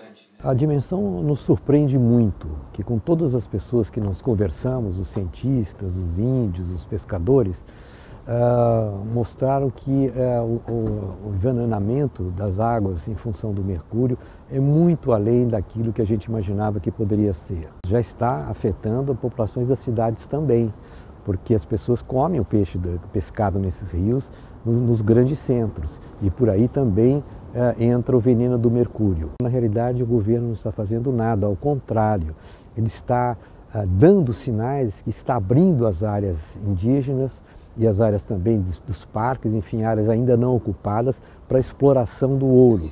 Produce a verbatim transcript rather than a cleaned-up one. interessante, né? A dimensão nos surpreende muito, que com todas as pessoas que nós conversamos, os cientistas, os índios, os pescadores, uh, mostraram que uh, o, o envenenamento das águas em função do mercúrio é muito além daquilo que a gente imaginava que poderia ser. Já está afetando as populações das cidades também, porque as pessoas comem o peixe pescado nesses rios, nos, nos grandes centros, e por aí também é, entra o veneno do mercúrio. Na realidade, o governo não está fazendo nada, ao contrário, ele está é, dando sinais que está abrindo as áreas indígenas e as áreas também dos, dos parques, enfim, áreas ainda não ocupadas, para a exploração do ouro.